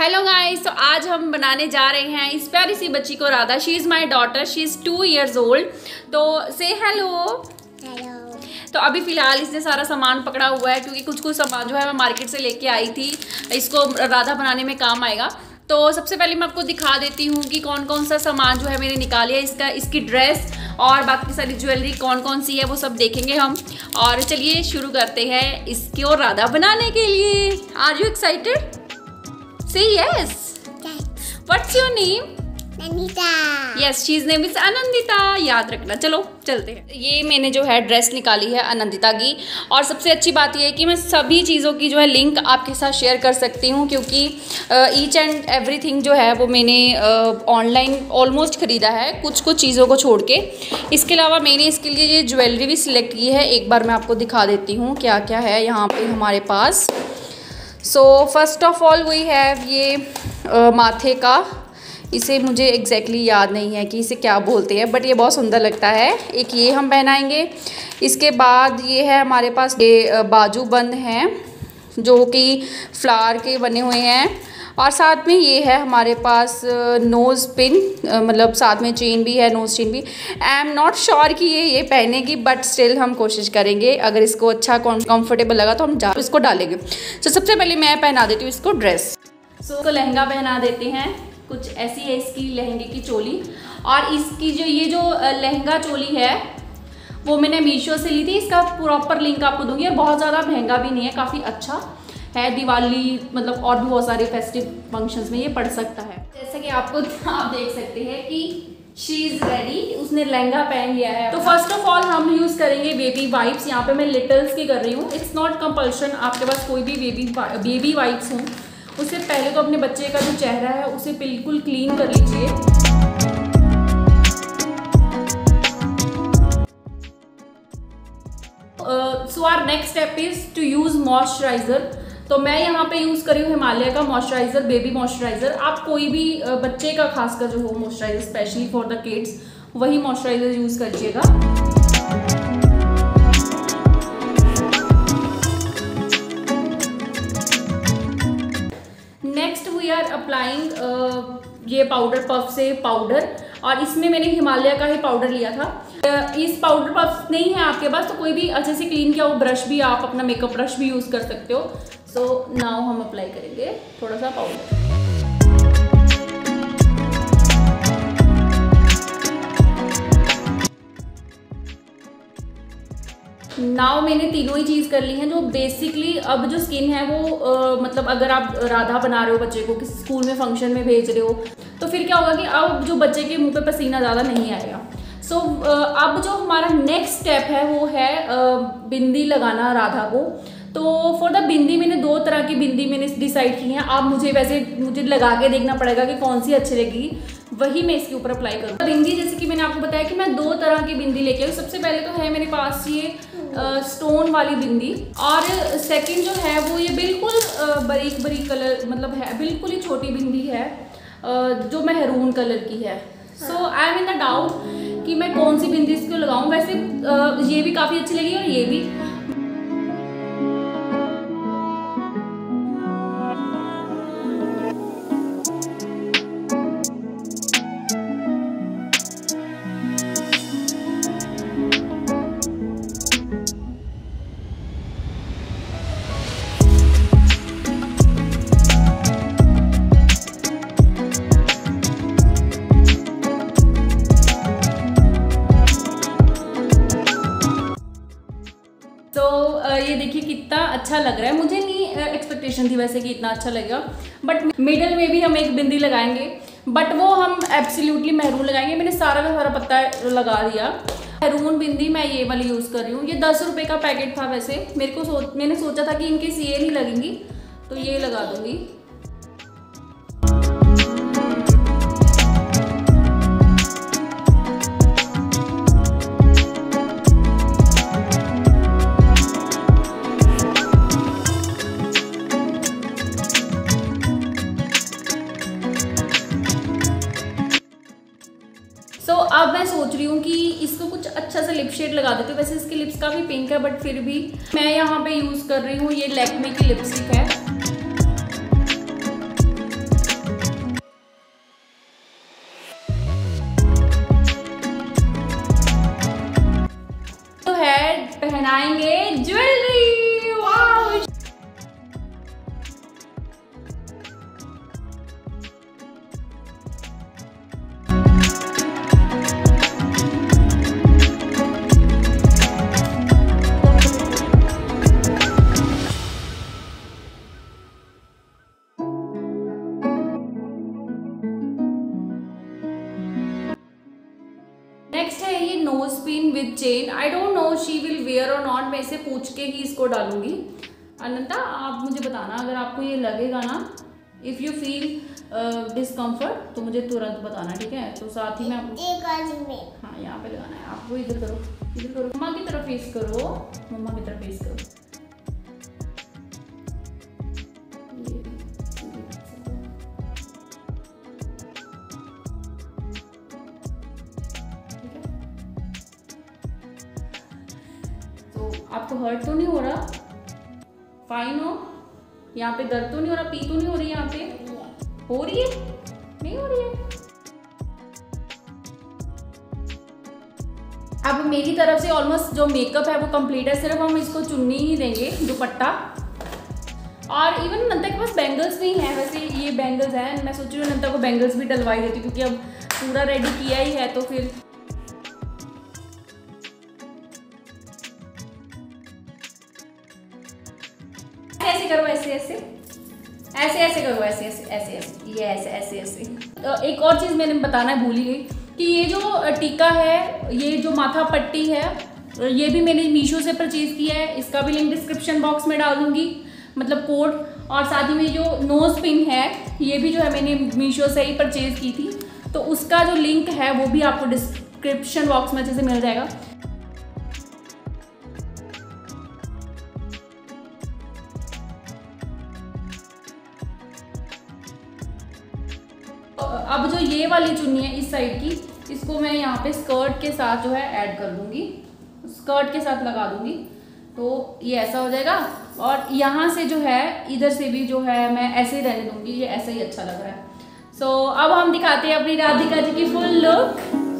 Hello guys, तो आज हम बनाने जा रहे हैं इस प्यारी सी बच्ची को Radha. She is my daughter, she is 2 years old। तो से हेलो। हेलो। तो अभी फ़िलहाल इसने सारा सामान पकड़ा हुआ है क्योंकि कुछ कुछ सामान जो है मैं मार्केट से लेके आई थी, इसको राधा बनाने में काम आएगा। तो सबसे पहले मैं आपको दिखा देती हूँ कि कौन कौन सा सामान जो है मैंने निकाले है। इसकी ड्रेस और बाकी सारी ज्वेलरी कौन कौन सी है वो सब देखेंगे हम। और चलिए शुरू करते हैं इसको राधा बनाने के लिए। Are you excited? Say yes. What's your name? Anandita. Yes, she's name is Anandita. याद रखना। चलो चलते हैं। ये मैंने जो है ड्रेस निकाली है अनंदिता की, और सबसे अच्छी बात यह है कि मैं सभी चीज़ों की जो है लिंक आपके साथ शेयर कर सकती हूँ क्योंकि ईच एंड एवरीथिंग जो है वो मैंने ऑनलाइन ऑलमोस्ट ख़रीदा है, कुछ कुछ चीज़ों को छोड़ के। इसके अलावा मैंने इसके लिए ये ज्वेलरी भी सिलेक्ट की है। एक बार मैं आपको दिखा देती हूँ क्या क्या है यहाँ पर हमारे पास। सो फर्स्ट ऑफ ऑल वही है ये माथे का, इसे मुझे एग्जैक्टली याद नहीं है कि इसे क्या बोलते हैं, बट ये बहुत सुंदर लगता है। एक ये हम पहनाएंगे। इसके बाद ये है हमारे पास ये बाजू बंद हैं जो कि फ्लावर के बने हुए हैं, और साथ में ये है हमारे पास नोज़ पिन, मतलब साथ में चेन भी है, नोज़ चेन भी। आई एम नॉट श्योर कि ये पहनेगी, बट स्टिल हम कोशिश करेंगे। अगर इसको अच्छा कंफर्टेबल लगा तो हम इसको डालेंगे। तो सबसे पहले मैं पहना देती हूँ इसको ड्रेस। इसको लहंगा पहना देते हैं, कुछ ऐसी है इसकी लहंगे की चोली। और इसकी जो ये जो लहंगा चोली है वो मैंने मीशो से ली थी। इसका प्रॉपर लिंक आपको दूँगी और बहुत ज़्यादा महंगा भी नहीं है, काफ़ी अच्छा है। दिवाली मतलब और भी बहुत सारे फेस्टिव फंक्शंस में ये पड़ सकता है। जैसा कि आप देख सकते हैं कि शी इज़ रेडी, उसने लहंगा पहन लिया है। तो फर्स्ट ऑफ ऑल हम यूज़ करेंगे बेबी वाइप्स। यहाँ पे मैं लिटल्स की कर रही हूँ। इट्स नॉट कंपल्शन, आपके पास कोई भी बेबी वाइप्स हों। उससे पहले तो अपने बच्चे का जो चेहरा है उसे बिल्कुल क्लीन कर लीजिए। So our next step is to use moisturiser. तो मैं यहाँ पे यूज़ करी हूँ हिमालय का मॉइस्चराइज़र, बेबी मॉइस्चराइज़र। आप कोई भी बच्चे का खासकर जो हो moisturiser specially for the kids, वही मॉइस्चराइज़र यूज़ करिएगा। नेक्स्ट वी आर अप्लाइंग ये पाउडर पफ से पाउडर, और इसमें मैंने हिमालय का ही पाउडर लिया था। इस पाउडर पफ नहीं है आपके पास तो कोई भी अच्छे से क्लीन किया हुआ ब्रश भी, आप अपना मेकअप ब्रश भी यूज़ कर सकते हो। सो नाउ हम अप्लाई करेंगे थोड़ा सा पाउडर। नाउ मैंने तीनों ही चीज़ कर ली हैं जो बेसिकली अब जो स्किन है वो मतलब अगर आप राधा बना रहे हो बच्चे को, किसी स्कूल में फंक्शन में भेज रहे हो, तो फिर क्या होगा कि अब जो बच्चे के मुंह पे पसीना ज़्यादा नहीं आएगा। सो अब जो हमारा नेक्स्ट स्टेप है वो है बिंदी लगाना राधा को। तो फॉर द बिंदी मैंने 2 तरह की बिंदी मैंने डिसाइड की हैं। आप मुझे लगा के देखना पड़ेगा कि कौन सी अच्छी लगेगी, वही मैं इसके ऊपर अप्लाई करूँ। बिंदी जैसे कि मैंने आपको बताया कि मैं 2 तरह की बिंदी लेके आई। सबसे पहले तो है मेरे पास ये स्टोन वाली बिंदी, और सेकंड जो है वो ये बिल्कुल बारीक बारीक कलर मतलब है, बिल्कुल ही छोटी बिंदी है जो मैरून कलर की है। So I am in the doubt कि मैं कौन सी बिंदी इसको लगाऊँ। वैसे ये भी काफ़ी अच्छी लगी और ये भी। ये देखिए कितना अच्छा लग रहा है। मुझे नहीं एक्सपेक्टेशन थी वैसे कि इतना अच्छा लगेगा, बट मिडल में भी हम एक बिंदी लगाएंगे, बट वो हम एब्सोल्युटली मैरून लगाएंगे। मैंने सारा का सारा पत्ता लगा दिया। मैरून बिंदी मैं ये वाली यूज़ कर रही हूँ। ये 10 रुपये का पैकेट था। वैसे मेरे को मैंने सोचा था कि इनकेस ये नहीं लगेंगी तो ये लगा दूँगी। अब मैं सोच रही हूँ कि इसको कुछ अच्छा सा लिप शेड लगा देती हूँ। वैसे इसके लिप्स काफ़ी पिंक है, बट फिर भी मैं यहाँ पे यूज़ कर रही हूँ ये लैक्मे की लिपस्टिक है। Spin with chain. I don't know she will wear or not, मैं इसे पूछ के ही इसको डालूंगी। अनंता आप मुझे बताना अगर आपको ये लगेगा ना, इफ़ यू फील डिस्कम्फर्ट तो मुझे तुरंत बताना, ठीक है। तो साथ ही मैं हाँ यहाँ पे लगाना है आपको, इधर करो इधर करो, मम्मा की तरफ फेस करो, मम्मा की तरफ फेस करो। आपको हर्ट तो नहीं हो रहा? फाइन हो? यहाँ पे दर्द तो नहीं हो रहा? पी तो नहीं हो रही यहाँ पे? हो रही है? नहीं हो रही है? अब मेरी तरफ से ऑलमोस्ट जो मेकअप है वो कंप्लीट है, सिर्फ हम इसको चुन्नी ही देंगे, दुपट्टा। और इवन नंदा के पास बैंगल्स भी हैं, वैसे ये बैंगल्स हैं, मैं सोच रही हूँ नंदा को बैंगल्स भी डलवाई देती हूँ, क्योंकि अब पूरा रेडी किया ही है तो फिर। ऐसे करो, ऐसे ऐसे ऐसे ऐसे करो, ऐसे ऐसे ऐसे ऐसे ये ऐसे ऐसे ऐसे। एक और चीज़ मैंने बताना भूल ही गई कि ये जो टीका है, ये जो माथा पट्टी है, ये भी मैंने मीशो से परचेज़ किया है, इसका भी लिंक डिस्क्रिप्शन बॉक्स में डालूंगी, मतलब कोड। और साथ ही में जो नोज़ पिन है ये भी जो है मैंने मीशो से ही परचेज़ की थी, तो उसका जो लिंक है वो भी आपको डिस्क्रिप्शन बॉक्स में अच्छे से मिल जाएगा। अब जो ये वाली चुन्नी है इस साइड की, इसको मैं यहाँ पे स्कर्ट के साथ जो है ऐड कर दूँगी, स्कर्ट के साथ लगा दूँगी, तो ये ऐसा हो जाएगा। और यहाँ से जो है इधर से भी जो है मैं ऐसे ही रहने दूँगी, ये ऐसा ही अच्छा लग रहा है। सो अब हम दिखाते हैं अपनी राधिका जी की फुल लुक।